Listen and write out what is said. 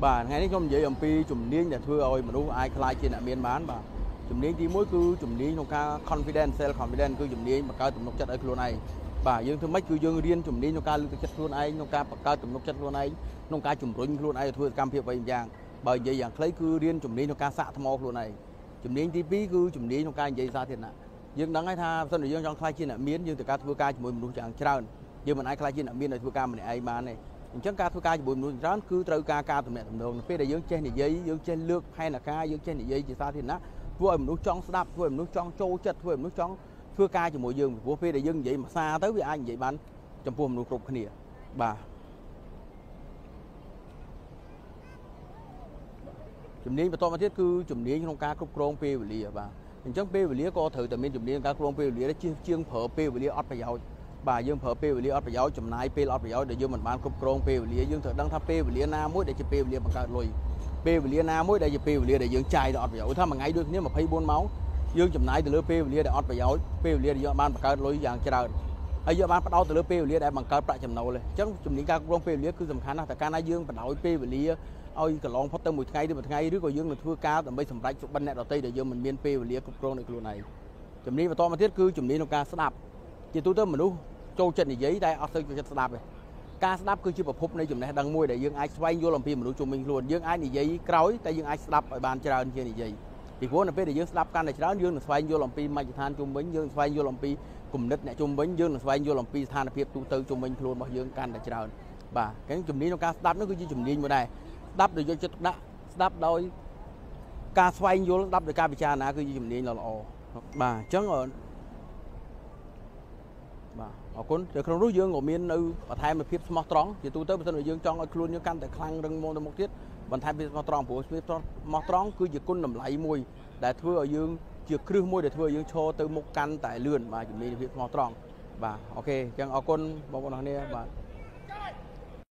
Bà ngày nay không dễ làm pi chùm niên để thưa ơi mà đúng ai khai trên là miền bán bà chùm niên tí mỗi cứ chùm niên trong ca confidence self confidence cứ chùm niên mà cao tụm nóc chất ở luôn này bà dương thương mấy cứ dương riêng chùm niên trong ca lưu chất luôn này trong ca cao tụm nóc chất luôn này trong ca chùm rung luôn này thưa cam phiệp vậy dạng bởi vậy dạng lấy cứ riêng chùm niên trong ca xạ tham ô luôn này chùm niên tí pi cứ chùm niên trong ca vậy ra thiệt nè dương đắng ai tha sau này dương trong khai trên là miến dương từ ca thưa ca chùm mình đúng chẳng trơn dương mình ai khai trên là miến này thưa ca mình ai bán này chẳng ca thưa ca chỉ buồn luôn rán cứ trâu ca tụm này tụm đường phía đây dưỡng trên thì dây dưỡng trên lược hay là ca dưỡng trên thì dây chỉ sao thì nó vừa mình nuốt tròn đạp vừa mình nuốt tròn trâu chật vừa mình nuốt tròn thưa ca chỉ mỗi dương của phía đây dưỡng vậy mà xa tới với ai vậy bạn trong vùng nuốt rục khỉa bà chùm niên mà to mà thiết cứ chùm niên trong ca cục rong pê về lìa bà mình chẳng pê về lìa co thử từ miền chùm niên ca cục rong pê về lìa chiên chiên phở pê về lìa ót phải giàu bà dương phở pê về lìa ót phải giàu chùm nai pê ót phải giàu để dương mình bán cục rong pê về lìa dương thử đăng tháp pê về lìa na muối để chỉ pê về lìa bằng cả lồi pê về lìa na muối để chỉ pê về lìa để dương chai để ót phải giàu thà mà ngay được nếu mà phay buôn máu dương chùm nai từ lứa pê về lìa để ót phải giàu pê về lìa để dương bán bằng cả lồi dạng chả đời ai dương bán bắt đầu từ lứa pê về lìa để bằng cả bạc chùm nâu lên chẳng chùm niên ca cục rong pê về lìa cứ tầm khán là ca na dương bắt đầu pê về lìa ôi cả long phát tới một ngày rồi còn dương là thưa ca tầm bây sầm rách chụp ban nẹt đầu tây để dương mình miên pê về lìa cục rong này luôn này chùm niên mà to mà thiết cứ chùm niên trong ca sáp chỉ tôi tới mình u châu chân thì giấy đây ở đây châu chân đạp này ca đạp cứ chưa bập húp này chùm này đang môi để dương ai xoay vô làm phim mình u chùm mình luôn dương ai thì giấy cối tại dương ai đạp ở bàn chơi trên thì giấy thì vốn là phê để dương đạp can này chơi dương là xoay vô làm phim mai than chùm bánh dương xoay vô làm phim cùng đất này chùm bánh dương là xoay vô làm phim than là phim tu tư chùm mình luôn mà dương can này chơi bà cái chùm đi nó ca đạp nó cứ chỉ chùm đi như này đạp được vô chất đạp đạp đôi ca xoay vô đạp được ca bị cha ná cứ chùm đi là bà chớ ở ở con để không rút dương ngồi miên ư và thay một phép smart tròn thì tôi tới bên sân dương tròn ở luôn những căn để khang rừng môn một tiết bàn thay smart tròn của smart tròn cứ việc côn nằm lại môi để thưa ở dương việc cứ môi để thưa dương cho từ một căn tại lươn mà chuẩn bị phép smart tròn và ok chẳng ở con bọn này bạn